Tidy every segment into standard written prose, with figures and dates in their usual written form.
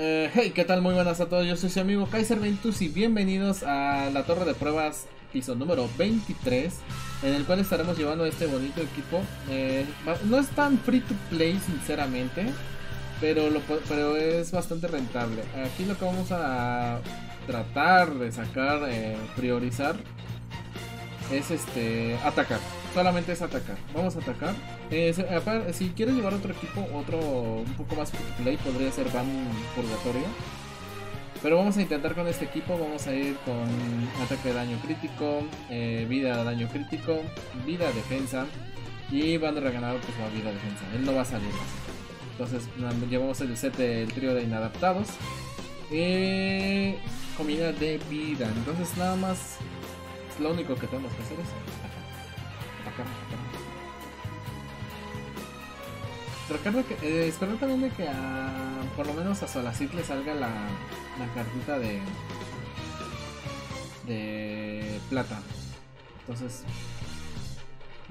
Hey, ¿qué tal? Muy buenas a todos, yo soy su amigo Kaiser Ventus y bienvenidos a la Torre de Pruebas, piso número 23, en el cual estaremos llevando este bonito equipo. No es tan free to play, sinceramente, pero es bastante rentable. Aquí lo que vamos a tratar de sacar, priorizar, es atacar. Solamente es atacar. Vamos a atacar. Si quieres llevar otro equipo, otro un poco más free-to-play, podría ser Van Purgatorio. Pero vamos a intentar con este equipo. Vamos a ir con ataque de daño crítico, vida de daño crítico, vida defensa. Y van a reganar pues la vida defensa. Él no va a salir más. Entonces llevamos el set del trío de inadaptados. Comida de vida. Entonces nada más es lo único que tenemos que hacer es... Recuerdo que espero también de que por lo menos a Solacit le salga la cartita de plata. Entonces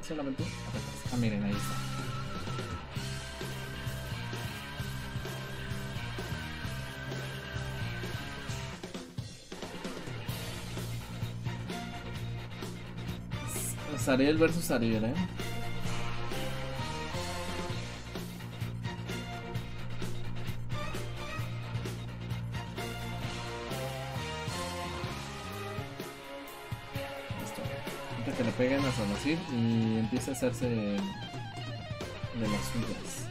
solamente apretas. Ah, miren, ahí está. Sariel versus Sariel, Listo. Antes que le peguen a Sanasir y empiece a hacerse de las suyas.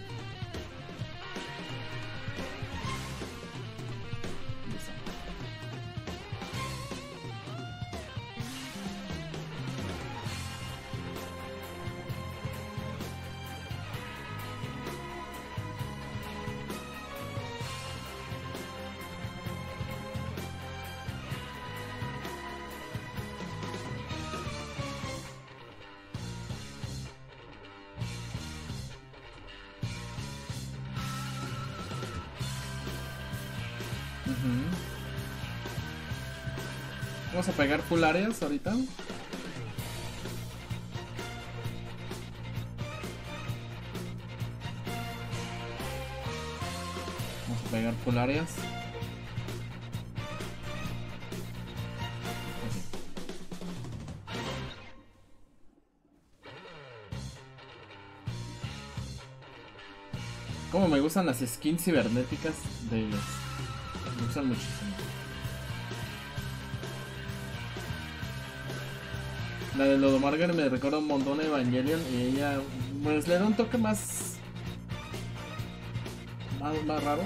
Vamos a pegar Pularias ahorita. Vamos a pegar Pularias. Como me gustan las skins cibernéticas de ellos. Me gustan muchísimo. La de Lodomarga me recuerda un montón a Evangelion y ella pues le da un toque más raro.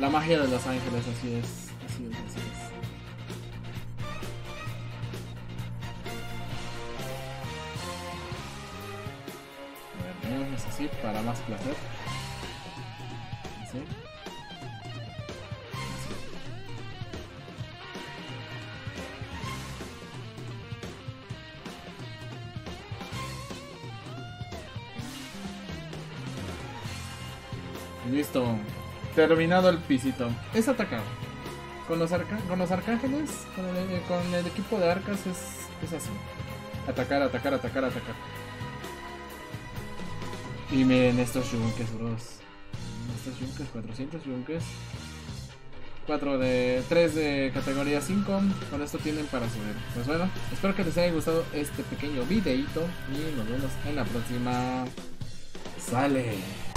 La magia de los ángeles, así es, así es, así es. A ver, vamos así para más placer. Así. Listo, terminado el pisito. Es atacar. Con los arcángeles, con el equipo de arcas es así. Atacar, atacar, atacar, atacar. Y miren estos yunques, bros. Estos yunques, 400 yunques. 3 de categoría 5. Con esto tienen para subir. Pues bueno, espero que les haya gustado este pequeño videito. Y nos vemos en la próxima. Sale.